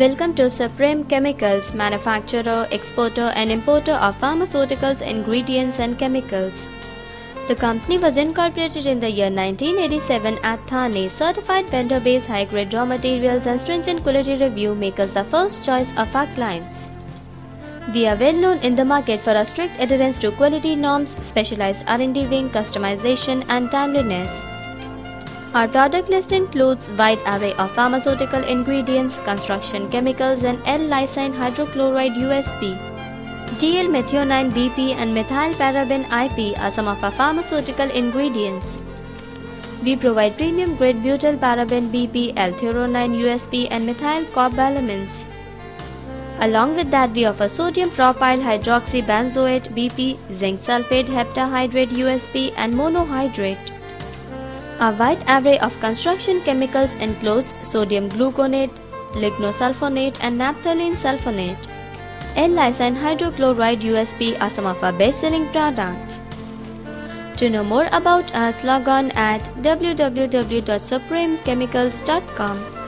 Welcome to Suprim Chemicals, manufacturer, exporter and importer of pharmaceuticals, ingredients and chemicals. The company was incorporated in the year 1987 at Thane. Certified vendor-based high-grade raw materials and stringent quality review make us the first choice of our clients. We are well known in the market for our strict adherence to quality norms, specialized R&D wing, customization and timeliness. Our product list includes wide array of pharmaceutical ingredients, construction chemicals and L-Lysine Hydrochloride USP. DL Methionine B.P. and Methyl Paraben I.P. are some of our pharmaceutical ingredients. We provide premium grade Butyl Paraben B.P., L-threonine U.S.P. and Methyl Cobalamins. Along with that, we offer Sodium Propyl Hydroxy Banzoate B.P., Zinc Sulphate Hepta Hydrate U.S.P. and Monohydrate. A wide array of construction chemicals includes sodium gluconate, lignosulphonate and naphthalene sulphonate. L-Lysine Hydrochloride USP are some of our best-selling products. To know more about us, log on at www.supremechemicals.com.